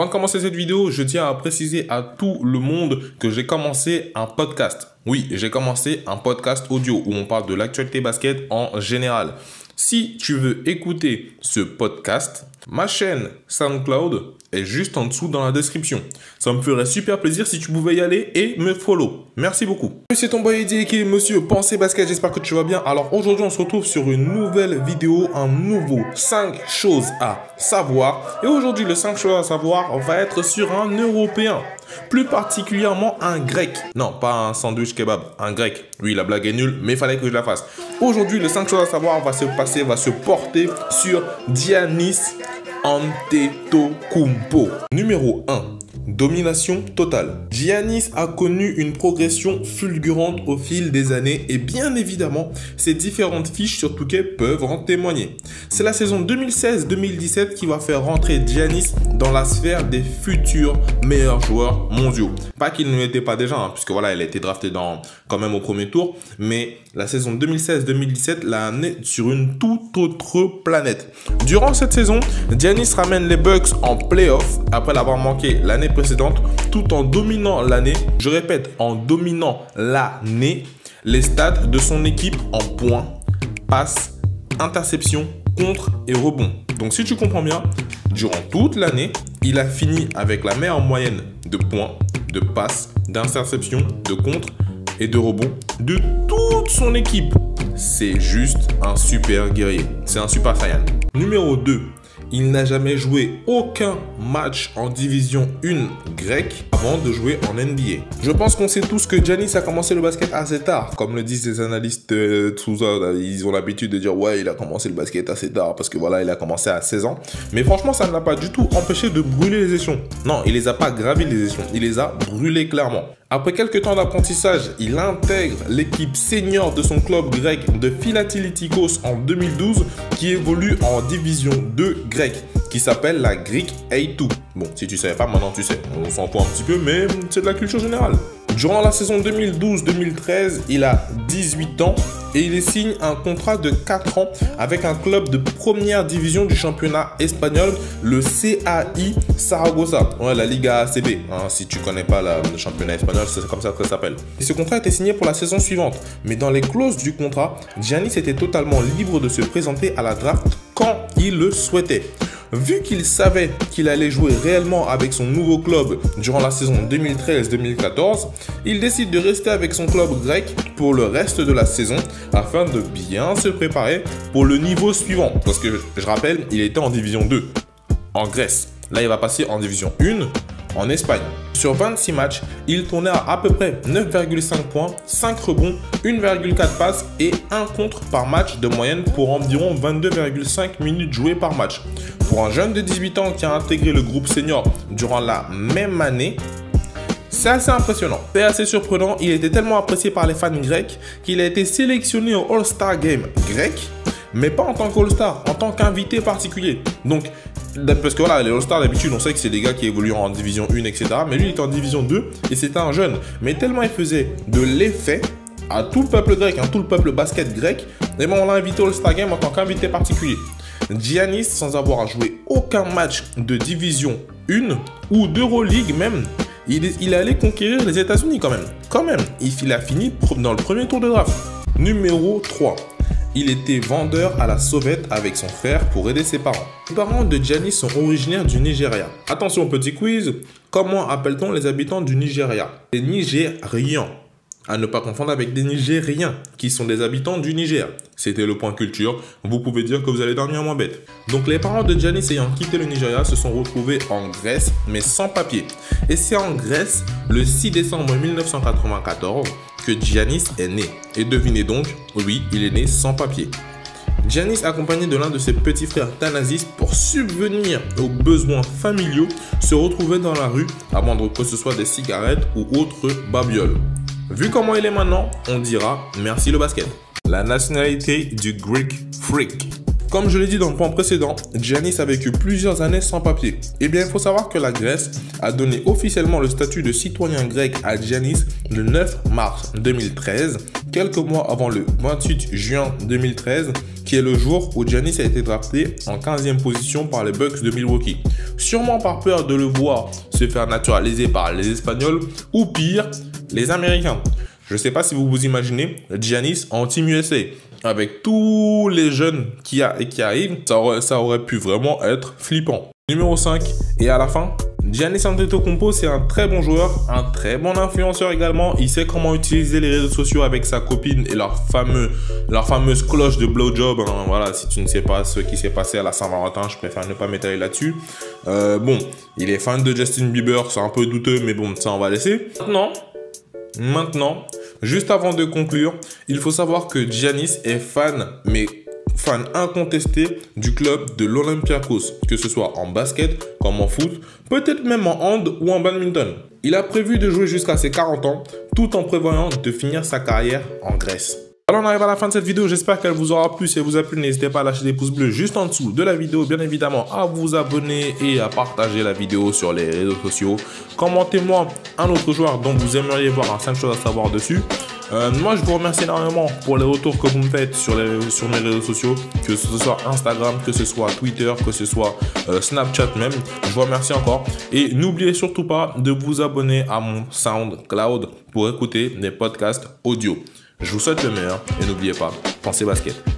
Avant de commencer cette vidéo, je tiens à préciser à tout le monde que j'ai commencé un podcast. Oui, j'ai commencé un podcast audio où on parle de l'actualité basket en général. Si tu veux écouter ce podcast, ma chaîne SoundCloud est juste en dessous dans la description. Ça me ferait super plaisir si tu pouvais y aller et me follow. Merci beaucoup. C'est ton boy Eddy qui est Monsieur Pensée Basket. J'espère que tu vas bien. Alors aujourd'hui, on se retrouve sur une nouvelle vidéo, un nouveau 5 choses à savoir. Et aujourd'hui, le 5 choses à savoir va être sur un Européen. Plus particulièrement un grec. Non, pas un sandwich kebab, un grec. Oui, la blague est nulle, mais il fallait que je la fasse. Aujourd'hui, le 5 choses à savoir va se porter sur Giannis Antetokounmpo. Numéro 1. Domination totale. Giannis a connu une progression fulgurante au fil des années et bien évidemment, ses différentes fiches sur Tuket peuvent en témoigner. C'est la saison 2016-2017 qui va faire rentrer Giannis dans la sphère des futurs meilleurs joueurs mondiaux. Pas qu'il ne l'était pas déjà, hein, puisque voilà, il a été drafté quand même au premier tour, mais la saison 2016-2017 l'a amené sur une toute autre planète. Durant cette saison, Giannis ramène les Bucks en playoff après l'avoir manqué l'année précédente, tout en dominant l'année, je répète, en dominant l'année, les stats de son équipe en points, passes, interceptions, contre et rebonds. Donc si tu comprends bien, durant toute l'année, il a fini avec la meilleure moyenne de points, de passes, d'interceptions, de contre et de rebonds de toute son équipe. C'est juste un super guerrier, c'est un super saiyan. Numéro 2. Il n'a jamais joué aucun match en division 1 grecque avant de jouer en NBA. Je pense qu'on sait tous que Giannis a commencé le basket assez tard. Comme le disent les analystes, tout ça, ils ont l'habitude de dire « Ouais, il a commencé le basket assez tard parce que voilà, il a commencé à 16 ans. » Mais franchement, ça ne l'a pas du tout empêché de brûler les échelons. Non, il les a pas gravi les échelons, il les a brûlés clairement. Après quelques temps d'apprentissage, il intègre l'équipe senior de son club grec de Philatilitikos en 2012 qui évolue en division 2 grecque qui s'appelle la Greek A2. Bon, si tu ne savais pas, maintenant tu sais, on s'en fout un petit peu, mais c'est de la culture générale. Durant la saison 2012-2013, il a 18 ans et il signe un contrat de 4 ans avec un club de première division du championnat espagnol, le CAI Saragossa, ouais, la Liga ACB. Hein, si tu connais pas le championnat espagnol, c'est comme ça que ça s'appelle. Et ce contrat était signé pour la saison suivante, mais dans les clauses du contrat, Giannis était totalement libre de se présenter à la draft quand il le souhaitait. Vu qu'il savait qu'il allait jouer réellement avec son nouveau club durant la saison 2013-2014, il décide de rester avec son club grec pour le reste de la saison afin de bien se préparer pour le niveau suivant. Parce que je rappelle, il était en division 2 en Grèce. Là, il va passer en division 1 en Espagne. Sur 26 matchs, il tournait à peu près 9,5 points, 5 rebonds, 1,4 passes et 1 contre par match de moyenne pour environ 22,5 minutes jouées par match. Pour un jeune de 18 ans qui a intégré le groupe senior durant la même année, c'est assez impressionnant. C'est assez surprenant, il était tellement apprécié par les fans grecs qu'il a été sélectionné au All-Star Game grec, mais pas en tant qu'All-Star, en tant qu'invité particulier. Donc, parce que voilà, les All-Stars d'habitude, on sait que c'est des gars qui évoluent en division 1, etc. Mais lui, il était en division 2 et c'était un jeune. Mais tellement il faisait de l'effet à tout le peuple grec, à tout le peuple basket grec, et ben on l'a invité au All-Star Game en tant qu'invité particulier. Giannis, sans avoir à jouer aucun match de division 1 ou d'Euroleague même, il allait conquérir les États-Unis quand même. Quand même, il a fini dans le premier tour de draft. Numéro 3. Il était vendeur à la sauvette avec son frère pour aider ses parents. Les parents de Giannis sont originaires du Nigeria. Attention, petit quiz, comment appelle-t-on les habitants du Nigeria? Les Nigérians, à ne pas confondre avec des Nigériens, qui sont des habitants du Niger. C'était le point culture, vous pouvez dire que vous allez dormir moins bête. Donc les parents de Giannis ayant quitté le Nigeria se sont retrouvés en Grèce, mais sans papier. Et c'est en Grèce, le 6 décembre 1994, que Giannis est né. Et devinez donc, oui, il est né sans papier. Giannis, accompagné de l'un de ses petits frères Thanasis pour subvenir aux besoins familiaux, se retrouvait dans la rue à vendre que ce soit des cigarettes ou autres babioles. Vu comment il est maintenant, on dira merci le basket. La nationalité du Greek Freak. Comme je l'ai dit dans le point précédent, Giannis a vécu plusieurs années sans papier. Eh bien, il faut savoir que la Grèce a donné officiellement le statut de citoyen grec à Giannis le 9 mars 2013, quelques mois avant le 28 juin 2013, qui est le jour où Giannis a été drafté en 15e position par les Bucks de Milwaukee. Sûrement par peur de le voir se faire naturaliser par les Espagnols ou pire, les Américains. Je ne sais pas si vous vous imaginez Giannis en Team USA. Avec tous les jeunes qui arrivent, ça aurait pu vraiment être flippant. Numéro 5, et à la fin, Giannis Antetokounmpo, c'est un très bon joueur, un très bon influenceur également. Il sait comment utiliser les réseaux sociaux avec sa copine et leur fameuse cloche de blowjob. Hein, voilà, si tu ne sais pas ce qui s'est passé à la Saint-Valentin, je préfère ne pas m'étaler là-dessus. Bon, il est fan de Justin Bieber, c'est un peu douteux, mais bon, ça on va laisser. Maintenant, juste avant de conclure, il faut savoir que Giannis est fan incontesté du club de l'Olympiakos, que ce soit en basket, comme en foot, peut-être même en hand ou en badminton. Il a prévu de jouer jusqu'à ses 40 ans, tout en prévoyant de finir sa carrière en Grèce. Alors on arrive à la fin de cette vidéo, j'espère qu'elle vous aura plu. Si elle vous a plu, n'hésitez pas à lâcher des pouces bleus juste en dessous de la vidéo, bien évidemment à vous abonner et à partager la vidéo sur les réseaux sociaux. Commentez-moi un autre joueur dont vous aimeriez voir un 5 choses à savoir dessus. Moi je vous remercie énormément pour les retours que vous me faites sur mes réseaux sociaux, que ce soit Instagram, que ce soit Twitter, que ce soit Snapchat même. Je vous remercie encore et n'oubliez surtout pas de vous abonner à mon SoundCloud pour écouter des podcasts audio. Je vous souhaite le meilleur et n'oubliez pas, pensez basket.